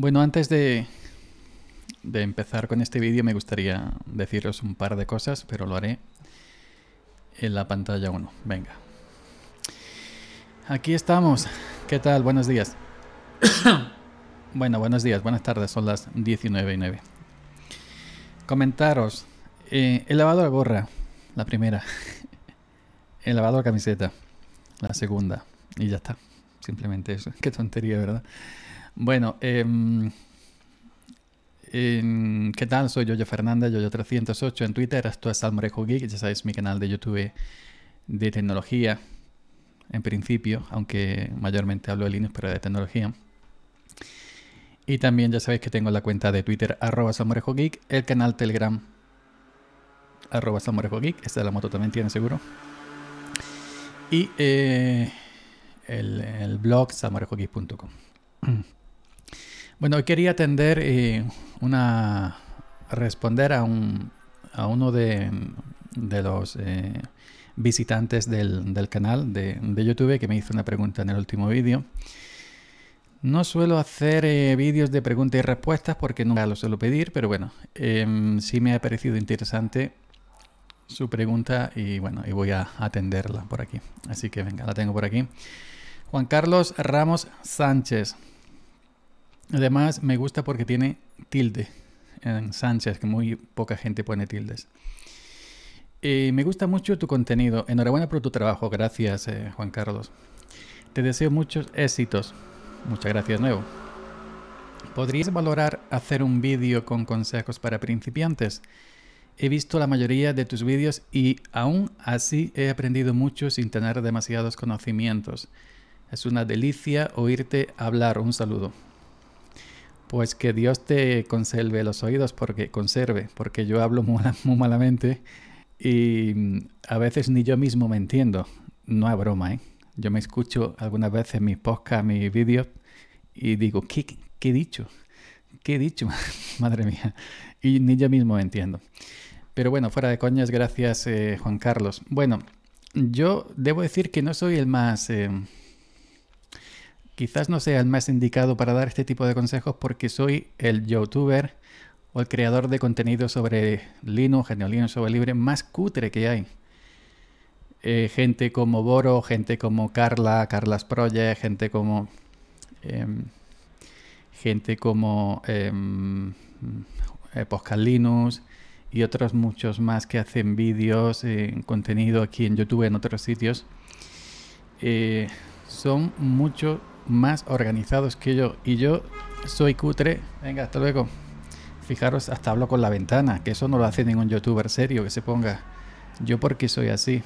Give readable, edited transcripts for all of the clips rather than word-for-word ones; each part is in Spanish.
Bueno, antes de empezar con este vídeo me gustaría deciros un par de cosas, pero lo haré en la pantalla 1. Venga. Aquí estamos. ¿Qué tal? Buenos días. Bueno, buenos días, buenas tardes. Son las 19:09. Comentaros. He lavado la gorra, la primera. He lavado la camiseta, la segunda. Y ya está. Simplemente eso. Qué tontería, ¿verdad? Bueno, ¿qué tal? Soy Yoyo Fernández, Yoyo308 en Twitter. Esto es Salmorejo Geek. Ya sabéis, mi canal de YouTube de tecnología, en principio, aunque mayormente hablo de Linux, pero de tecnología. Y también ya sabéis que tengo la cuenta de Twitter, @salmorejogeek, el canal Telegram, @salmorejogeek. Esta de la moto también tiene, seguro. Y el blog, salmorejogeek.com. Bueno, hoy quería atender responder a uno de los visitantes del canal de YouTube, que me hizo una pregunta en el último vídeo. No suelo hacer vídeos de preguntas y respuestas porque nunca lo suelo pedir, pero bueno, sí me ha parecido interesante su pregunta y bueno, y voy a atenderla por aquí. Así que venga, la tengo por aquí. Juan Carlos Ramos Sánchez. Además, me gusta porque tiene tilde en Sánchez, que muy poca gente pone tildes. Me gusta mucho tu contenido. Enhorabuena por tu trabajo. Gracias, Juan Carlos. Te deseo muchos éxitos. Muchas gracias, nuevo. ¿Podrías valorar hacer un vídeo con consejos para principiantes? He visto la mayoría de tus vídeos y aún así he aprendido mucho sin tener demasiados conocimientos. Es una delicia oírte hablar. Un saludo. Pues que Dios te conserve los oídos, porque yo hablo muy malamente y a veces ni yo mismo me entiendo. No es broma, ¿eh? Yo me escucho algunas veces mis podcasts, mis vídeos y digo, ¿qué he dicho? ¿Qué he dicho? Madre mía. Y ni yo mismo me entiendo. Pero bueno, fuera de coñas, gracias, Juan Carlos. Bueno, yo debo decir que no soy el más... Quizás no sea el más indicado para dar este tipo de consejos porque soy el youtuber o el creador de contenido sobre Linux, GNU/Linux, sobre libre más cutre que hay. Gente como Boro, gente como Carla's Project, gente como Poscalino y otros muchos más que hacen vídeos, contenido aquí en YouTube, en otros sitios. Son muchos más organizados que yo y yo soy cutre. Venga, hasta luego. Fijaros, hasta hablo con la ventana, que eso no lo hace ningún youtuber serio que se ponga. Yo porque soy así.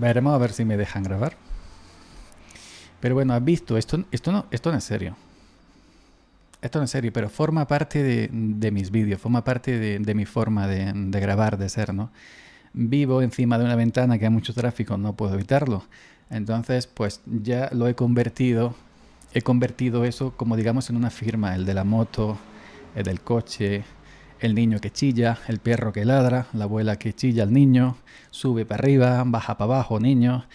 Veremos a ver si me dejan grabar, pero bueno, has visto, esto no es serio, pero forma parte de mis vídeos, forma parte de mi forma de grabar, de ser, ¿no? Vivo encima de una ventana que hay mucho tráfico, no puedo evitarlo. Entonces, pues ya lo he convertido eso como, digamos, en una firma, el de la moto, el del coche, el niño que chilla, el perro que ladra, la abuela que chilla al niño, sube para arriba, baja para abajo, niño,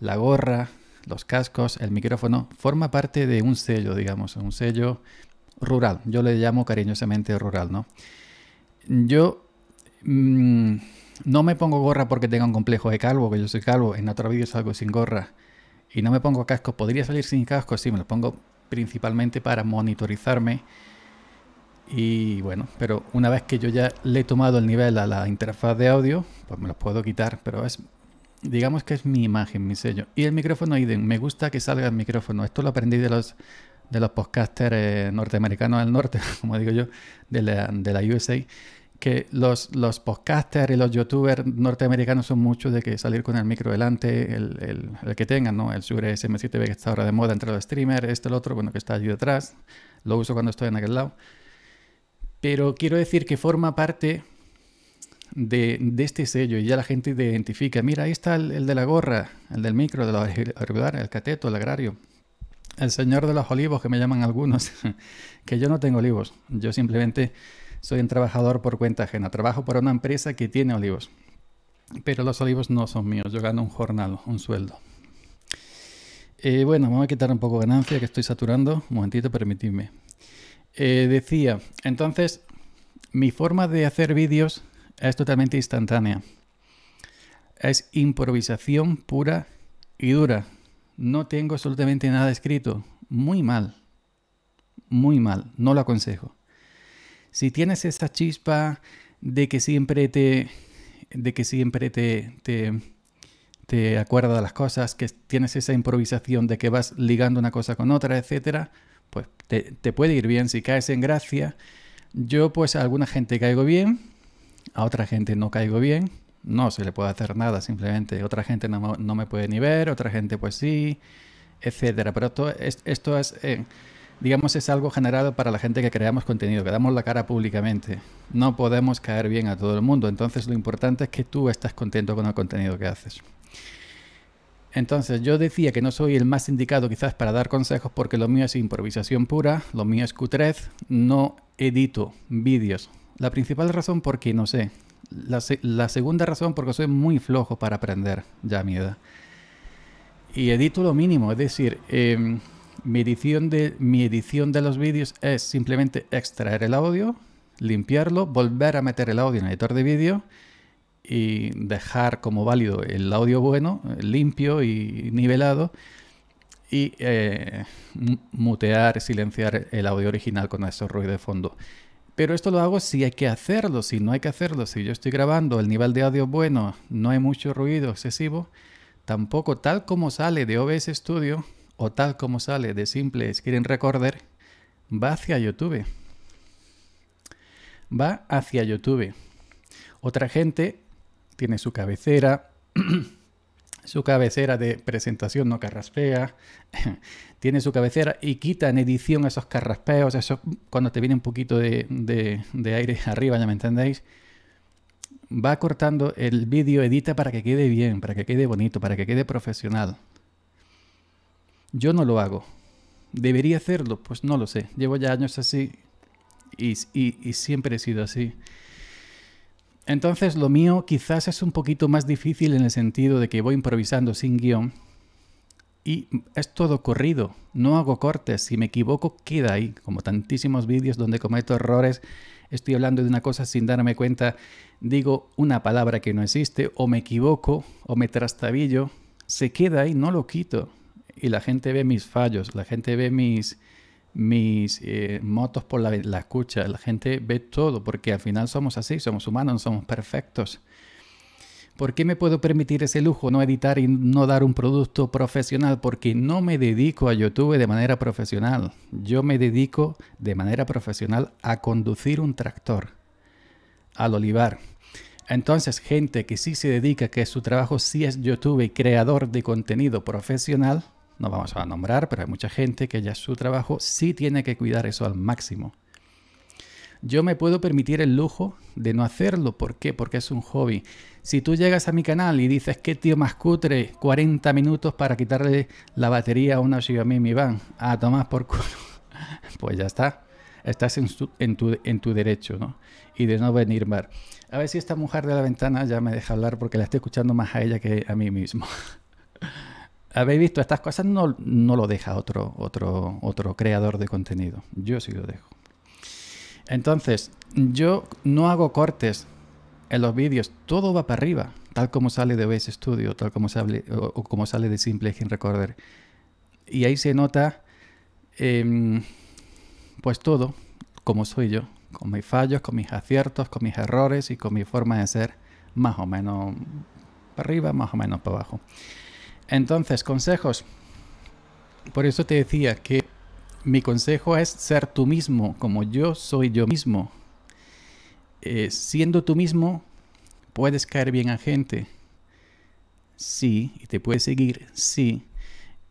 la gorra, los cascos, el micrófono, forma parte de un sello, digamos, un sello rural. Yo le llamo cariñosamente rural, ¿no? Yo... no me pongo gorra porque tenga un complejo de calvo, que yo soy calvo, en otro vídeo salgo sin gorra. Y no me pongo casco, podría salir sin casco, sí, me lo pongo principalmente para monitorizarme. Y bueno, pero una vez que yo ya le he tomado el nivel a la interfaz de audio, pues me los puedo quitar, pero es, digamos que es mi imagen, mi sello. Y el micrófono IDEN, me gusta que salga el micrófono, esto lo aprendí de los podcasters norteamericanos del norte, como digo yo, de la USA. Que los podcasters y los youtubers norteamericanos son muchos de que salir con el micro delante, el que tengan, ¿no? El Shure SM7B que está ahora de moda entre los streamers, el otro, bueno, que está allí detrás. Lo uso cuando estoy en aquel lado. Pero quiero decir que forma parte de este sello y ya la gente identifica. Mira, ahí está el de la gorra, el del micro, de los auriculares, el cateto, el agrario. El señor de los olivos, que me llaman algunos. Que yo no tengo olivos, yo simplemente... soy un trabajador por cuenta ajena. Trabajo para una empresa que tiene olivos. Pero los olivos no son míos. Yo gano un jornal, un sueldo. Bueno, vamos a quitar un poco de ganancia, que estoy saturando. Un momentito, permitidme. Decía, entonces, mi forma de hacer vídeos es totalmente instantánea. Es improvisación pura y dura. No tengo absolutamente nada escrito. Muy mal. Muy mal. No lo aconsejo. Si tienes esa chispa de que siempre te acuerdas de las cosas, que tienes esa improvisación de que vas ligando una cosa con otra, etcétera, pues te puede ir bien si caes en gracia. Yo pues a alguna gente caigo bien, a otra gente no caigo bien, no se le puede hacer nada simplemente. Otra gente no me puede ni ver, otra gente pues sí, etcétera. Pero esto es, digamos, es algo generado para la gente que creamos contenido, que damos la cara públicamente. No podemos caer bien a todo el mundo, entonces lo importante es que tú estás contento con el contenido que haces. Entonces, yo decía que no soy el más indicado quizás para dar consejos porque lo mío es improvisación pura, lo mío es cutrez, no edito vídeos. La principal razón porque no sé. La segunda razón porque soy muy flojo para aprender ya a mi edad. Y edito lo mínimo, es decir, mi edición de los vídeos es simplemente extraer el audio, limpiarlo, volver a meter el audio en el editor de vídeo y dejar como válido el audio bueno, limpio y nivelado, y mutear, silenciar el audio original con esos ruidos de fondo. Pero esto lo hago si hay que hacerlo, si no hay que hacerlo. Si yo estoy grabando, el nivel de audio bueno, no hay mucho ruido excesivo, tampoco tal como sale de OBS Studio o tal como sale de Simple Screen Recorder, va hacia YouTube. Va hacia YouTube. Otra gente tiene su cabecera, su cabecera de presentación no carraspea, tiene su cabecera y quita en edición esos carraspeos, eso cuando te viene un poquito de aire arriba, ya me entendéis. Va cortando el vídeo, edita para que quede bien, para que quede bonito, para que quede profesional. Yo no lo hago. ¿Debería hacerlo? Pues no lo sé. Llevo ya años así y siempre he sido así. Entonces lo mío quizás es un poquito más difícil en el sentido de que voy improvisando sin guión y es todo corrido, no hago cortes, si me equivoco queda ahí, como tantísimos vídeos donde cometo errores, estoy hablando de una cosa sin darme cuenta, digo una palabra que no existe o me equivoco o me trastabillo, se queda ahí, no lo quito y la gente ve mis fallos, la gente ve mis motos por la escucha, la gente ve todo porque al final somos así, somos humanos, no somos perfectos. ¿Por qué me puedo permitir ese lujo, no editar y no dar un producto profesional? Porque no me dedico a YouTube de manera profesional. Yo me dedico de manera profesional a conducir un tractor al olivar. Entonces, gente que sí se dedica, que su trabajo sí es YouTube y creador de contenido profesional, no vamos a nombrar, pero hay mucha gente que ya su trabajo sí tiene que cuidar eso al máximo. Yo me puedo permitir el lujo de no hacerlo. ¿Por qué? Porque es un hobby. Si tú llegas a mi canal y dices, ¿qué tío más cutre? 40 minutos para quitarle la batería a una Xiaomi Mi Band. A tomar por culo. Pues ya está. Estás en tu derecho, ¿no? Y de no venir más. A ver si esta mujer de la ventana ya me deja hablar porque la estoy escuchando más a ella que a mí mismo. Habéis visto, estas cosas no lo deja otro creador de contenido. Yo sí lo dejo. Entonces, yo no hago cortes en los vídeos. Todo va para arriba, tal como sale de OBS Studio, tal como sale, o como sale de Simple Screen Recorder. Y ahí se nota pues todo, como soy yo, con mis fallos, con mis aciertos, con mis errores y con mi forma de ser, más o menos para arriba, más o menos para abajo. Entonces, consejos. Por eso te decía que mi consejo es ser tú mismo, como yo soy yo mismo. Siendo tú mismo, puedes caer bien a gente. Sí, y te puedes seguir, sí.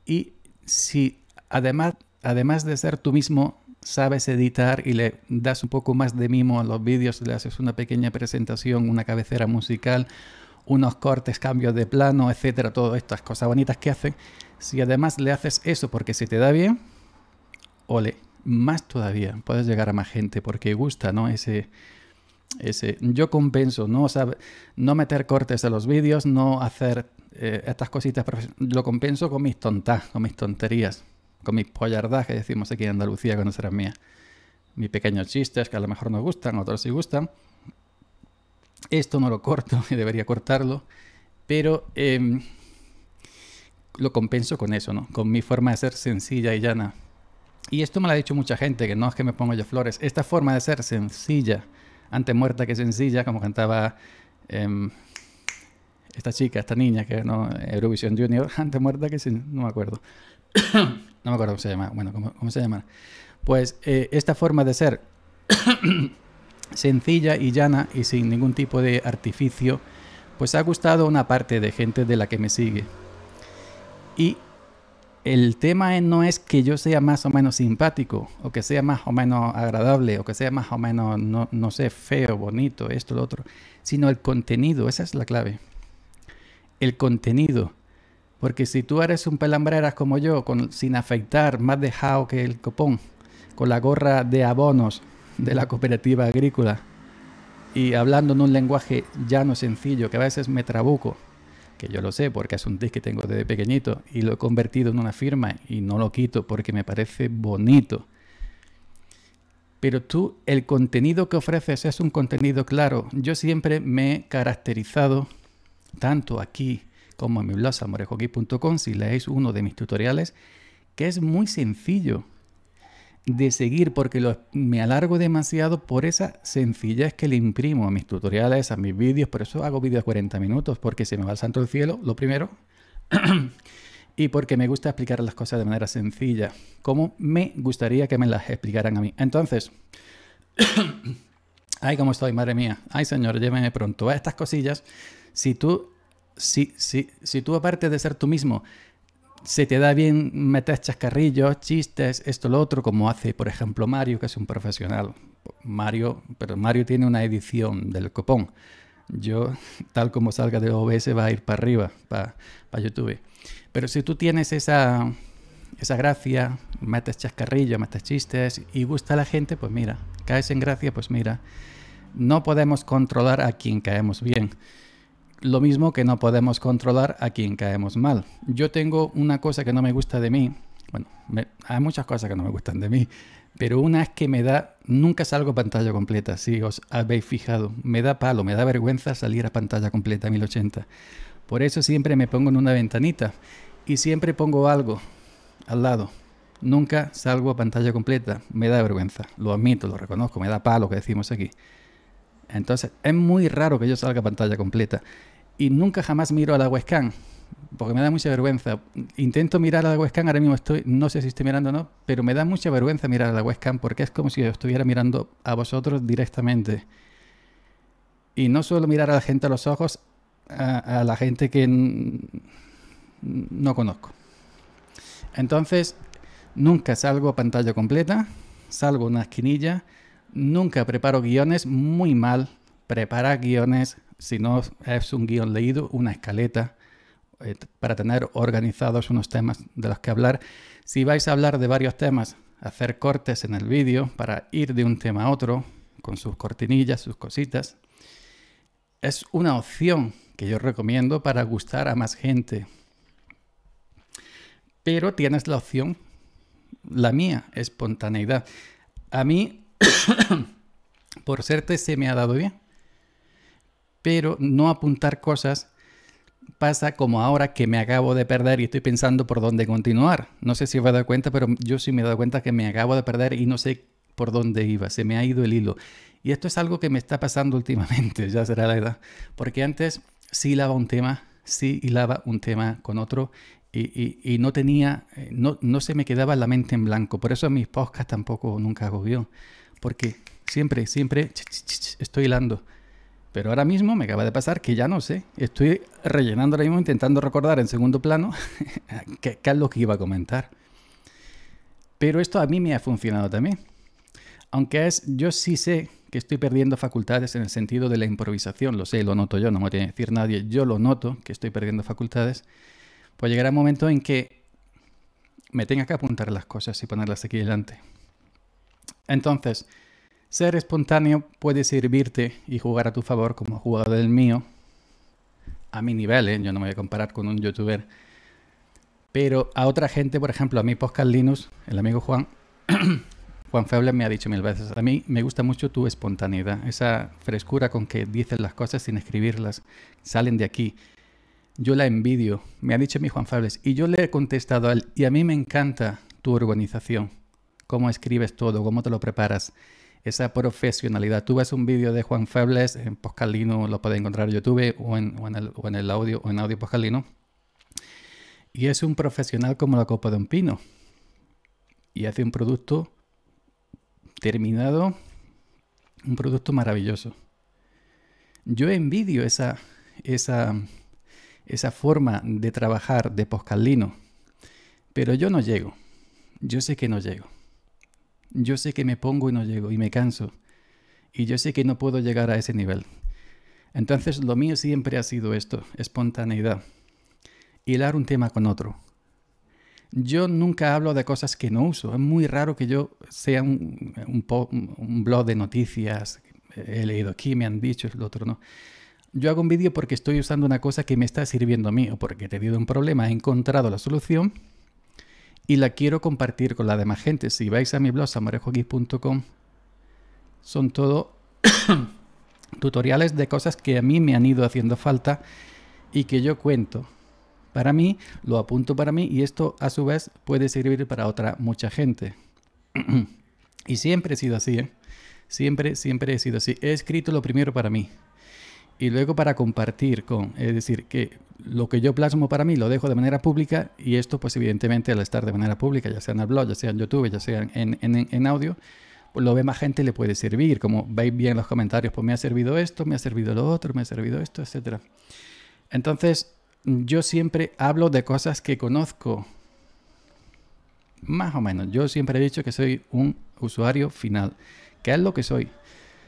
Y si además de ser tú mismo, sabes editar y le das un poco más de mimo a los vídeos, le haces una pequeña presentación, una cabecera musical, unos cortes, cambios de plano, etcétera, todas estas cosas bonitas que hacen. Si además le haces eso porque se te da bien, ole, más todavía, puedes llegar a más gente porque gusta, ¿no? Ese, yo compenso, ¿no? O sea, no meter cortes de los vídeos, no hacer estas cositas profesionales, lo compenso con mis tontas, con mis tonterías, con mis pollardas, que decimos aquí en Andalucía, que no serán mías. Mis pequeños chistes que a lo mejor nos gustan, otros sí gustan. Esto no lo corto y debería cortarlo, pero lo compenso con eso, ¿no? Con mi forma de ser sencilla y llana. Y esto me lo ha dicho mucha gente, que no es que me ponga yo flores. Esta forma de ser sencilla, antes muerta que sencilla, como cantaba esta chica, esta niña, que no, Eurovision Junior, antes muerta que sencilla, no me acuerdo. No me acuerdo cómo se llama. Bueno, ¿cómo se llama? Pues esta forma de ser sencilla y llana y sin ningún tipo de artificio, pues ha gustado a una parte de gente de la que me sigue. Y el tema no es que yo sea más o menos simpático, o que sea más o menos agradable, o que sea más o menos, no sé, feo, bonito, esto, lo otro, sino el contenido. Esa es la clave. El contenido. Porque si tú eres un pelambreras como yo, sin afeitar, más dejado que el copón, con la gorra de abonos de la cooperativa agrícola y hablando en un lenguaje llano, sencillo, que a veces me trabuco, que yo lo sé porque es un tic que tengo desde pequeñito y lo he convertido en una firma y no lo quito porque me parece bonito. Pero tú, el contenido que ofreces es un contenido claro. Yo siempre me he caracterizado, tanto aquí como en mi blog salmorejogeek.com, si leéis uno de mis tutoriales, que es muy sencillo de seguir, porque me alargo demasiado por esa sencillez que le imprimo a mis tutoriales, a mis vídeos. Por eso hago vídeos de 40 minutos, porque se me va el santo al cielo, lo primero, y porque me gusta explicar las cosas de manera sencilla, como me gustaría que me las explicaran a mí. Entonces, ay, cómo estoy, madre mía, ay, señor, lléveme pronto a estas cosillas. Si tú, aparte de ser tú mismo, se te da bien meter chascarrillos, chistes, esto, lo otro, como hace, por ejemplo, Mario, que es un profesional. Pero Mario tiene una edición del copón. Yo, tal como salga de OBS, va a ir para arriba, para YouTube. Pero si tú tienes esa gracia, metes chascarrillos, metes chistes y gusta a la gente, pues mira, caes en gracia, pues mira. No podemos controlar a quien caemos bien. Lo mismo que no podemos controlar a quien caemos mal. Yo tengo una cosa que no me gusta de mí. Bueno, hay muchas cosas que no me gustan de mí, pero una es que me da... Nunca salgo pantalla completa, si os habéis fijado. Me da palo, me da vergüenza salir a pantalla completa 1080. Por eso siempre me pongo en una ventanita y siempre pongo algo al lado. Nunca salgo a pantalla completa. Me da vergüenza, lo admito, lo reconozco. Me da palo, que decimos aquí. Entonces, es muy raro que yo salga a pantalla completa. Y nunca jamás miro a la webcam, porque me da mucha vergüenza. Intento mirar a la webcam, ahora mismo estoy, no sé si estoy mirando o no, pero me da mucha vergüenza mirar a la webcam, porque es como si yo estuviera mirando a vosotros directamente. Y no suelo mirar a la gente a los ojos, a la gente que no conozco. Entonces, nunca salgo a pantalla completa, salgo a una esquinilla, nunca preparo guiones, muy mal preparar guiones. Si no es un guión leído, una escaleta para tener organizados unos temas de los que hablar. Si vais a hablar de varios temas, hacer cortes en el vídeo para ir de un tema a otro, con sus cortinillas, sus cositas. Es una opción que yo recomiendo para gustar a más gente. Pero tienes la opción, la mía, espontaneidad. A mí, por suerte, se me ha dado bien. Pero no apuntar cosas pasa como ahora, que me acabo de perder y estoy pensando por dónde continuar. No sé si os he dado cuenta, pero yo sí me he dado cuenta que me acabo de perder y no sé por dónde iba. Se me ha ido el hilo. Y esto es algo que me está pasando últimamente, ya será la edad. Porque antes sí hilaba un tema, con otro y no tenía, no se me quedaba la mente en blanco. Por eso en mis podcasts tampoco nunca hago guión. Porque siempre estoy hilando. Pero ahora mismo me acaba de pasar que ya no sé. Estoy rellenando ahora mismo, intentando recordar en segundo plano qué es lo que iba a comentar. Pero esto a mí me ha funcionado también. Aunque yo sí sé que estoy perdiendo facultades en el sentido de la improvisación. Lo sé, lo noto yo, no me tiene que decir nadie. Yo lo noto, que estoy perdiendo facultades. Pues llegará un momento en que me tenga que apuntar las cosas y ponerlas aquí delante. Entonces, Ser espontáneo puede servirte y jugar a tu favor como jugador del mío. A mi nivel, ¿eh? Yo no me voy a comparar con un youtuber. Pero a otra gente, por ejemplo, a mi Pódcast Linux, el amigo Juan, Juan Febles me ha dicho mil veces, a mí me gusta mucho tu espontaneidad, esa frescura con que dices las cosas sin escribirlas, salen de aquí. Yo la envidio, me ha dicho mi Juan Febles, y yo le he contestado a él, y a mí me encanta tu organización, cómo escribes todo, cómo te lo preparas, esa profesionalidad. Tú ves un vídeo de Juan Febles, en Poscalino lo puedes encontrar en YouTube, o en el audio, o en audio Poscalino, y es un profesional como la copa de un pino, y hace un producto terminado, un producto maravilloso. Yo envidio esa forma de trabajar de Poscalino, pero yo no llego, yo sé que no llego, yo sé que me pongo y no llego, y me canso, y yo sé que no puedo llegar a ese nivel. Entonces lo mío siempre ha sido esto, espontaneidad. Hilar un tema con otro. Yo nunca hablo de cosas que no uso. Es muy raro que yo sea un blog de noticias. He leído aquí, me han dicho, el otro no. Yo hago un vídeo porque estoy usando una cosa que me está sirviendo a mí o porque he tenido un problema, he encontrado la solución y la quiero compartir con la demás gente. Si vais a mi blog, salmorejogeek.com, son todo tutoriales de cosas que a mí me han ido haciendo falta y que yo cuento. Para mí, lo apunto para mí y esto a su vez puede servir para otra mucha gente. Y siempre he sido así, ¿eh? Siempre he sido así. He escrito lo primero para mí y luego para compartir con... Es decir, que lo que yo plasmo para mí lo dejo de manera pública y esto pues evidentemente al estar de manera pública, ya sea en el blog, ya sea en YouTube, ya sea en audio, pues lo ve más gente y le puede servir. Como veis bien en los comentarios, pues me ha servido esto, me ha servido lo otro, me ha servido esto, etc. Entonces... yo siempre hablo de cosas que conozco, más o menos. Yo siempre he dicho que soy un usuario final, que es lo que soy.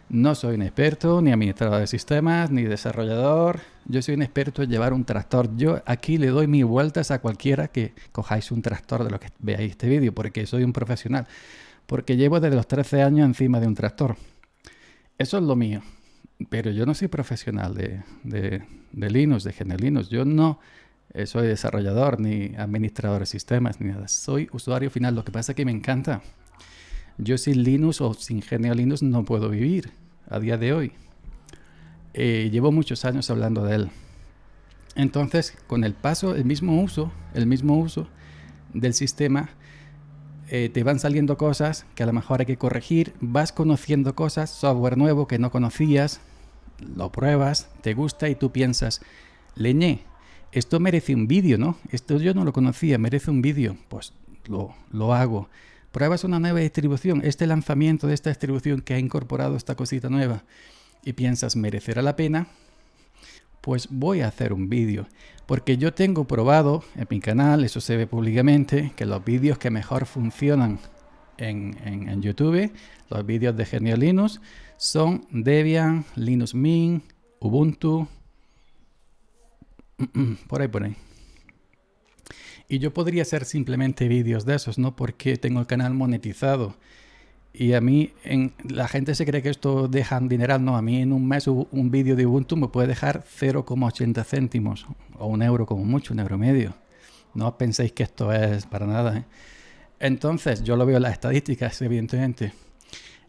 No soy un experto, ni administrador de sistemas, ni desarrollador. Yo soy un experto en llevar un tractor. Yo aquí le doy mis vueltas a cualquiera que cojáis un tractor de lo que veáis este vídeo, porque soy un profesional. Porque llevo desde los 13 años encima de un tractor. Eso es lo mío. Pero yo no soy profesional de Linux, de GNU Linux. Yo no soy desarrollador ni administrador de sistemas ni nada. Soy usuario final. Lo que pasa es que me encanta. Yo sin Linux o sin GNU Linux no puedo vivir a día de hoy. Llevo muchos años hablando de él. Entonces, con el paso, el mismo uso del sistema, te van saliendo cosas que a lo mejor hay que corregir, vas conociendo cosas, software nuevo que no conocías, lo pruebas, te gusta y tú piensas, leñé, esto merece un vídeo, ¿no? Esto yo no lo conocía, merece un vídeo, pues lo hago. Pruebas una nueva distribución, este lanzamiento de esta distribución que ha incorporado esta cosita nueva y piensas, ¿merecerá la pena? Pues voy a hacer un vídeo, porque yo tengo probado en mi canal, eso se ve públicamente, que los vídeos que mejor funcionan en YouTube, los vídeos de GNU Linux, son Debian, Linux Mint, Ubuntu, por ahí. Y yo podría hacer simplemente vídeos de esos, ¿no? Porque tengo el canal monetizado. Y a mí, la gente se cree que esto deja un dineral. No, a mí en un mes un vídeo de Ubuntu me puede dejar 0,80 céntimos o un euro como mucho, un euro y medio. No penséis que esto es para nada, ¿eh? Entonces, yo lo veo en las estadísticas, evidentemente.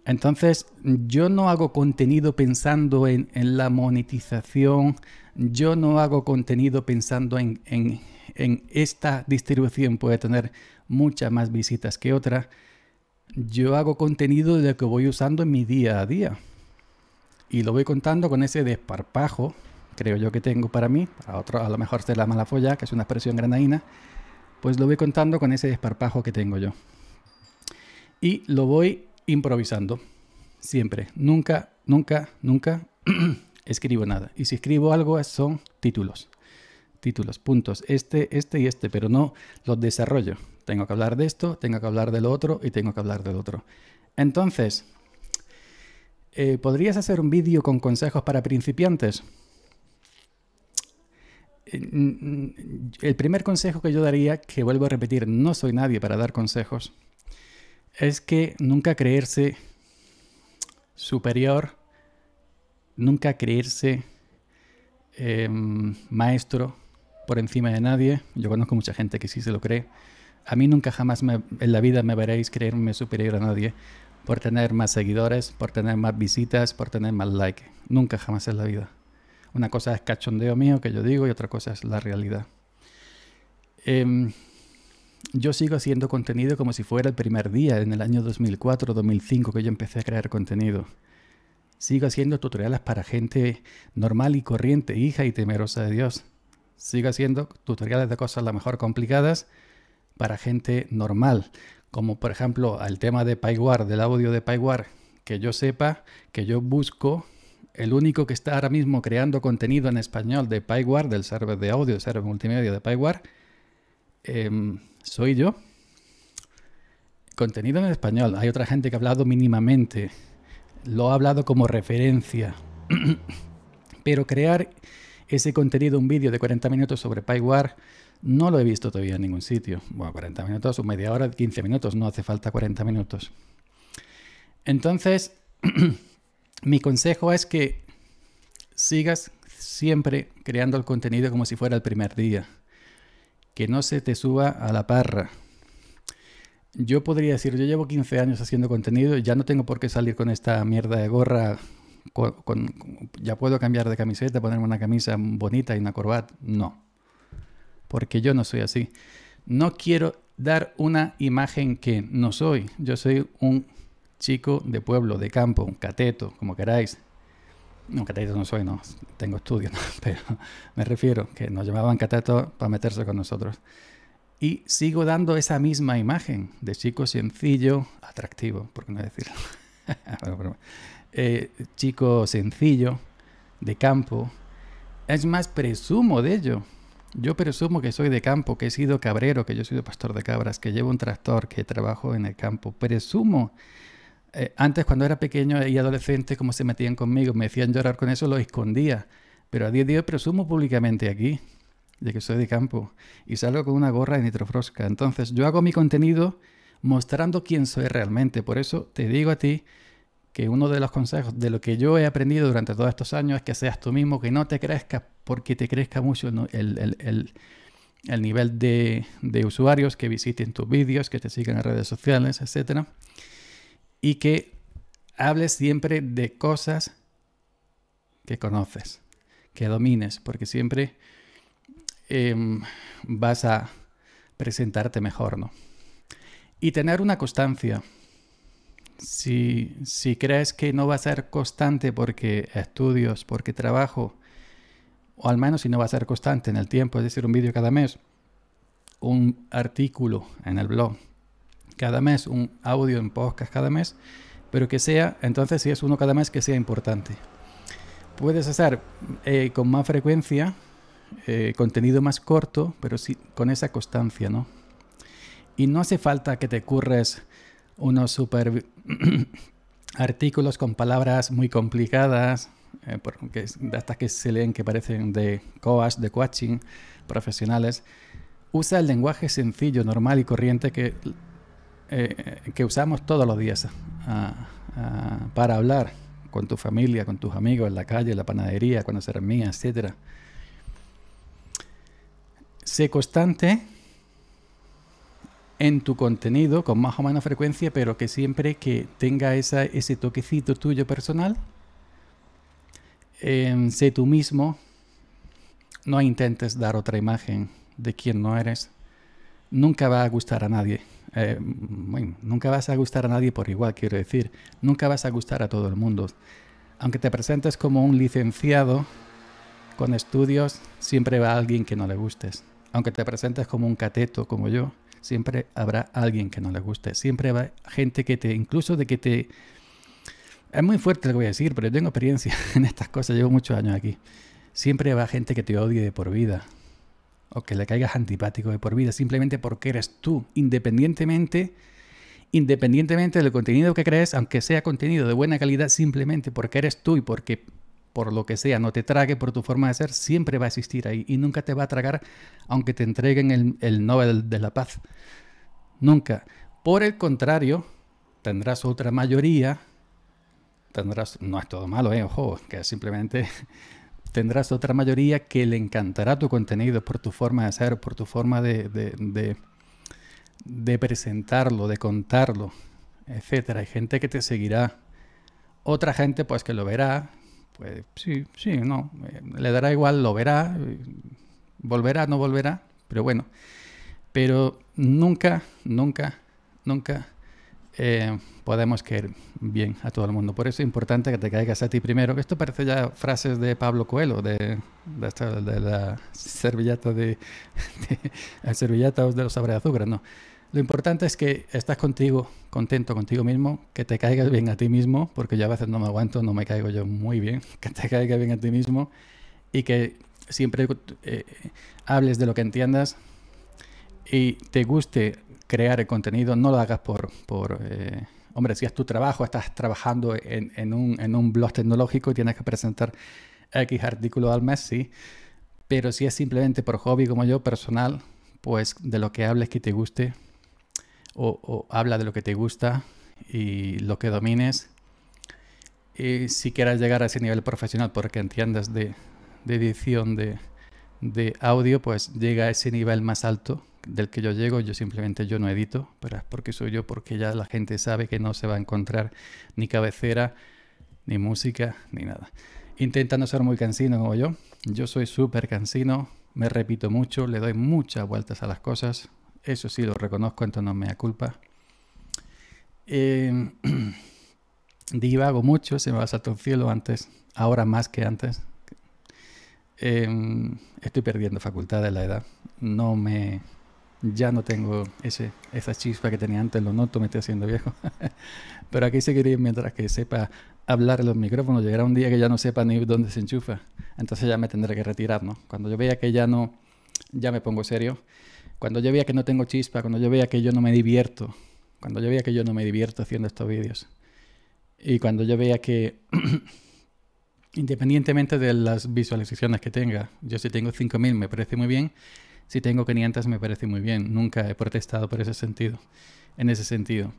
Entonces, yo no hago contenido pensando en la monetización. Yo no hago contenido pensando en esta distribución puede tener muchas más visitas que otra. Yo hago contenido de lo que voy usando en mi día a día y lo voy contando con ese desparpajo, creo yo, que tengo para mí. Para otro a lo mejor se la mala folla, que es una expresión granadina, pues lo voy contando con ese desparpajo que tengo yo y lo voy improvisando siempre. Nunca escribo nada, y si escribo algo son títulos, puntos, este y este, pero no los desarrollo. Tengo que hablar de esto, tengo que hablar de lo otro y tengo que hablar del otro. Entonces, ¿podrías hacer un vídeo con consejos para principiantes? El primer consejo que yo daría, que vuelvo a repetir, no soy nadie para dar consejos, es que nunca creerse superior, nunca creerse maestro por encima de nadie. Yo conozco mucha gente que sí se lo cree. A mí nunca jamás en la vida me veréis creerme superior a nadie por tener más seguidores, por tener más visitas, por tener más likes. Nunca jamás en la vida. Una cosa es cachondeo mío que yo digo y otra cosa es la realidad. Yo sigo haciendo contenido como si fuera el primer día, en el año 2004-2005 que yo empecé a crear contenido. Sigo haciendo tutoriales para gente normal y corriente, hija y temerosa de Dios. Sigo haciendo tutoriales de cosas a lo mejor complicadas para gente normal, como por ejemplo el tema de PyWare, del audio de PyWare, que yo sepa, que yo busco, el único que está ahora mismo creando contenido en español de PyWare, del server de audio, server multimedia de PyWare, soy yo. Contenido en español. Hay otra gente que ha hablado mínimamente, lo ha hablado como referencia, pero crear ese contenido, un vídeo de 40 minutos sobre PyWare, no lo he visto todavía en ningún sitio. Bueno, 40 minutos o media hora, 15 minutos, no hace falta 40 minutos. Entonces, mi consejo es que sigas siempre creando el contenido como si fuera el primer día, que no se te suba a la parra. Yo podría decir, yo llevo 15 años haciendo contenido y ya no tengo por qué salir con esta mierda de gorra. Ya puedo cambiar de camiseta, ponerme una camisa bonita y una corbata. No, porque yo no soy así. No quiero dar una imagen que no soy. Yo soy un chico de pueblo, de campo, un cateto, como queráis. No, cateto no soy, no. Tengo estudios, ¿no? Pero me refiero que nos llamaban catetos para meterse con nosotros. Y sigo dando esa misma imagen de chico sencillo, atractivo, ¿por qué no decirlo? Chico sencillo, de campo. Es más, presumo de ello. Yo presumo que soy de campo, que he sido cabrero, que yo he sido pastor de cabras, que llevo un tractor, que trabajo en el campo. Presumo. Antes, cuando era pequeño y adolescente, como se metían conmigo, me decían llorar con eso, lo escondía. Pero a día de hoy presumo públicamente aquí de que soy de campo y salgo con una gorra de nitrofrosca. Entonces, yo hago mi contenido mostrando quién soy realmente. Por eso te digo a ti que uno de los consejos de lo que yo he aprendido durante todos estos años es que seas tú mismo, que no te crezcas porque te crezca mucho el nivel de usuarios que visiten tus vídeos, que te sigan en redes sociales, etc. Y que hables siempre de cosas que conoces, que domines, porque siempre vas a presentarte mejor, ¿no? Y tener una constancia. Si crees que no va a ser constante porque estudios, porque trabajo, o al menos si no va a ser constante en el tiempo, es decir, un vídeo cada mes, un artículo en el blog cada mes, un audio en podcast cada mes, pero que sea, entonces si es uno cada mes, que sea importante. Puedes hacer con más frecuencia, contenido más corto, pero sí, con esa constancia, ¿no? Y no hace falta que te curres unos super artículos con palabras muy complicadas, porque de estas que se leen que parecen de coach, de coaching, profesionales. Usa el lenguaje sencillo, normal y corriente que usamos todos los días para hablar con tu familia, con tus amigos, en la calle, en la panadería, cuando se reunía, etc. Sé constante en tu contenido, con más o menos frecuencia, pero que siempre que tenga ese toquecito tuyo personal. Sé tú mismo, no intentes dar otra imagen de quién no eres. Nunca va a gustar a nadie. Bueno, nunca vas a gustar a nadie por igual, quiero decir. Nunca vas a gustar a todo el mundo. Aunque te presentes como un licenciado con estudios, siempre va a alguien que no le gustes. Aunque te presentes como un cateto, como yo, siempre habrá alguien que no le guste. Siempre habrá gente que te... Es muy fuerte lo que voy a decir, pero yo tengo experiencia en estas cosas. Llevo muchos años aquí. Siempre habrá gente que te odie de por vida. O que le caigas antipático de por vida. Simplemente porque eres tú. Independientemente del contenido que crees, aunque sea contenido de buena calidad, simplemente porque eres tú y porque por lo que sea no te trague por tu forma de ser, siempre va a existir ahí y nunca te va a tragar aunque te entreguen el Nobel de la Paz. Nunca. Por el contrario, tendrás otra mayoría tendrás, no es todo malo, ojo, que simplemente tendrás otra mayoría que le encantará tu contenido por tu forma de ser, por tu forma de presentarlo, de contarlo, etcétera. Hay gente que te seguirá, otra gente pues que lo verá, pues sí, sí, no, le dará igual, lo verá, volverá, no volverá, pero bueno. Pero nunca, nunca, nunca podemos caer bien a todo el mundo. Por eso es importante que te caigas a ti primero. Esto parece ya frases de Pablo Coelho, de la servilleta de los sabores de azúcar, no. Lo importante es que estás contigo, contento contigo mismo, que te caigas bien a ti mismo, porque yo a veces no me aguanto, no me caigo yo muy bien, que te caigas bien a ti mismo y que siempre hables de lo que entiendas y te guste crear el contenido. No lo hagas por hombre, si es tu trabajo, estás trabajando en un blog tecnológico y tienes que presentar X artículos al mes, sí, pero si es simplemente por hobby como yo, personal, pues de lo que hables que te guste, o habla de lo que te gusta y lo que domines, y si quieres llegar a ese nivel profesional porque entiendas de edición de audio, pues llega a ese nivel más alto del que yo llego. Yo simplemente yo no edito, pero es porque soy yo, porque ya la gente sabe que no se va a encontrar ni cabecera, ni música, ni nada. Intenta no ser muy cansino como yo. Yo soy súper cansino, me repito mucho, le doy muchas vueltas a las cosas. Eso sí lo reconozco, entonces no me da culpa. Divago mucho, se me va a saltar el cielo antes, ahora más que antes. Estoy perdiendo facultad de la edad, ya no tengo esa chispa que tenía antes, lo noto, me estoy haciendo viejo. Pero aquí seguiré mientras que sepa hablar en los micrófonos. Llegará un día que ya no sepa ni dónde se enchufa, entonces ya me tendré que retirar, ¿no? Cuando yo vea que ya no, ya me pongo serio. Cuando yo vea que no tengo chispa, cuando yo vea que yo no me divierto, cuando yo vea que yo no me divierto haciendo estos vídeos, y cuando yo vea que independientemente de las visualizaciones que tenga, yo si tengo 5.000 me parece muy bien, si tengo 500 me parece muy bien, nunca he protestado por ese sentido, en ese sentido.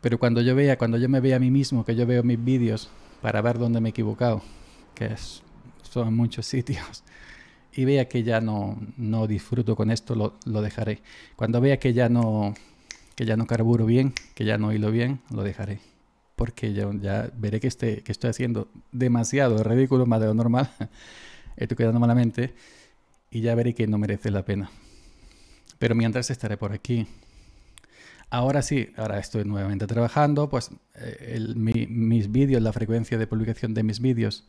Pero cuando yo me vea a mí mismo, que yo veo mis vídeos para ver dónde me he equivocado, que son muchos sitios, y vea que ya no disfruto con esto, lo dejaré. Cuando vea que ya no carburo bien, que ya no hilo bien, lo dejaré. Porque ya veré que estoy haciendo demasiado ridículo, más de lo normal, estoy quedando malamente, y ya veré que no merece la pena. Pero mientras estaré por aquí. Ahora sí, ahora estoy nuevamente trabajando, pues mis vídeos, la frecuencia de publicación de mis vídeos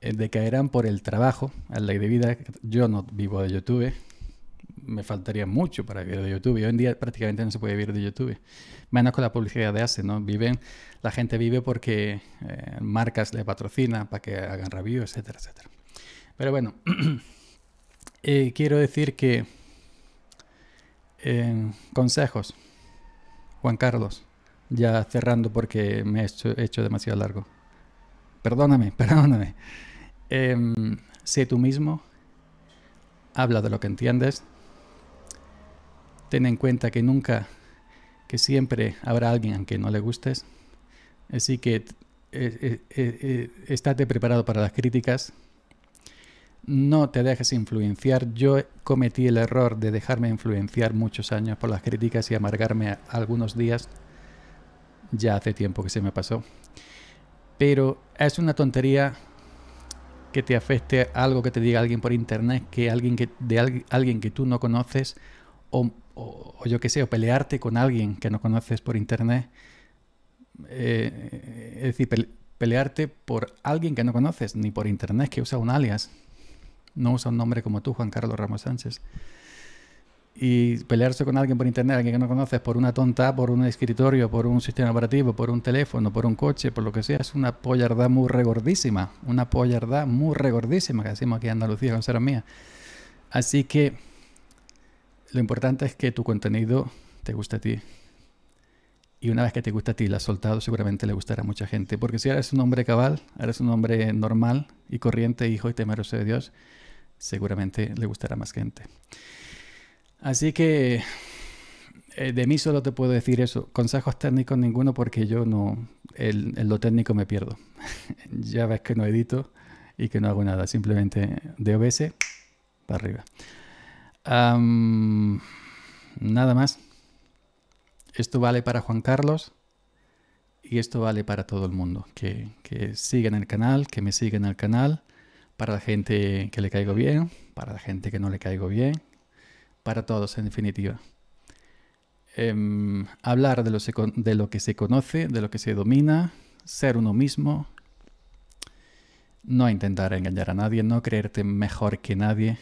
decaerán por el trabajo, la ley de vida. Yo no vivo de YouTube. Me faltaría mucho para vivir de YouTube. Hoy en día prácticamente no se puede vivir de YouTube, menos con la publicidad de ASE, ¿no? La gente vive porque marcas le patrocinan para que hagan review, etcétera, etcétera. Pero bueno, quiero decir que consejos, Juan Carlos, ya cerrando porque me he hecho demasiado largo. Perdóname, perdóname. Sé tú mismo, habla de lo que entiendes. Ten en cuenta que nunca, que siempre habrá alguien a quien no le gustes. Así que estate preparado para las críticas. No te dejes influenciar. Yo cometí el error de dejarme influenciar muchos años por las críticas y amargarme algunos días. Ya hace tiempo que se me pasó. Pero es una tontería que te afecte algo que te diga alguien por internet, que alguien que tú no conoces, o yo qué sé, o pelearte con alguien que no conoces por internet. Es decir, pelearte por alguien que no conoces, ni por internet, que usa un alias. No usa un nombre como tú, Juan Carlos Ramos Sánchez. Y pelearse con alguien por internet, alguien que no conoces, por una tonta, por un escritorio, por un sistema operativo, por un teléfono, por un coche, por lo que sea, es una pollardad muy regordísima. Una pollardad muy regordísima que decimos aquí en Andalucía, con seras mías. Así que lo importante es que tu contenido te guste a ti. Y una vez que te gusta a ti, lo has soltado, seguramente le gustará a mucha gente. Porque si eres un hombre cabal, eres un hombre normal y corriente, hijo y temeroso de Dios, seguramente le gustará más gente. Así que De mí solo te puedo decir eso. Consejos técnicos ninguno, porque yo no, en lo técnico me pierdo. Ya ves que no edito y que no hago nada. Simplemente de OBS para arriba. Nada más. Esto vale para Juan Carlos y esto vale para todo el mundo. Que sigan el canal, que me sigan al canal. Para la gente que le caigo bien, para la gente que no le caigo bien. Para todos, en definitiva. Hablar de lo que se conoce, de lo que se domina, ser uno mismo, no intentar engañar a nadie, no creerte mejor que nadie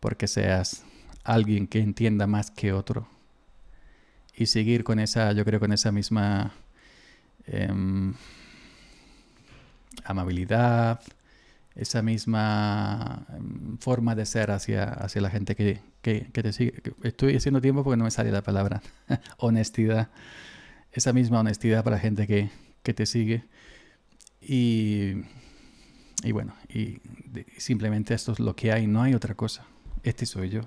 porque seas alguien que entienda más que otro, y seguir con esa, yo creo, con esa misma amabilidad, esa misma forma de ser hacia la gente que te sigue. Estoy haciendo tiempo porque no me sale la palabra. Honestidad. Esa misma honestidad para la gente que te sigue. Y bueno, simplemente esto es lo que hay. No hay otra cosa. Este soy yo.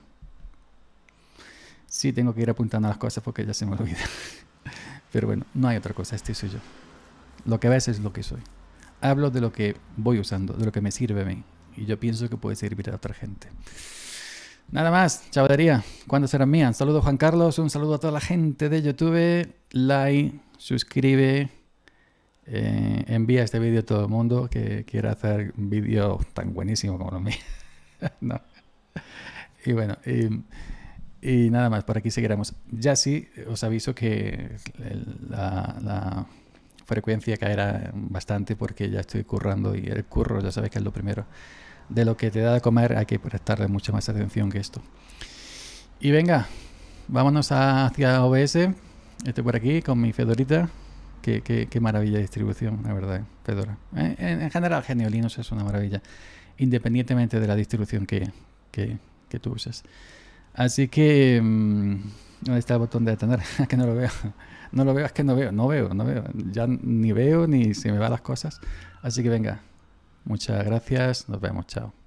Sí, tengo que ir apuntando las cosas porque ya se me olvida. Pero bueno, no hay otra cosa. Este soy yo. Lo que ves es lo que soy. Hablo de lo que voy usando, de lo que me sirve a mí. Y yo pienso que puede servir a otra gente. Nada más, chavadería. ¿Cuándo serán mías? Un saludo, Juan Carlos. Un saludo a toda la gente de YouTube. Like, suscribe. Envía este vídeo a todo el mundo que quiera hacer vídeos tan buenísimos como los míos. No. Y bueno, y nada más. Por aquí seguiremos. Ya sí, os aviso que la frecuencia caerá bastante porque ya estoy currando, y el curro ya sabéis que es lo primero. De lo que te da de comer hay que prestarle mucha más atención que esto. Y venga, vámonos hacia OBS. Estoy por aquí con mi Fedorita. Qué maravilla de distribución, la verdad, Fedora. En general, GNU Linux es una maravilla, independientemente de la distribución que tú uses. Así que... ¿dónde está el botón de detener? Que no lo veo. No lo veo, es que no veo. Ya ni veo ni se me van las cosas. Así que venga, muchas gracias. Nos vemos, chao.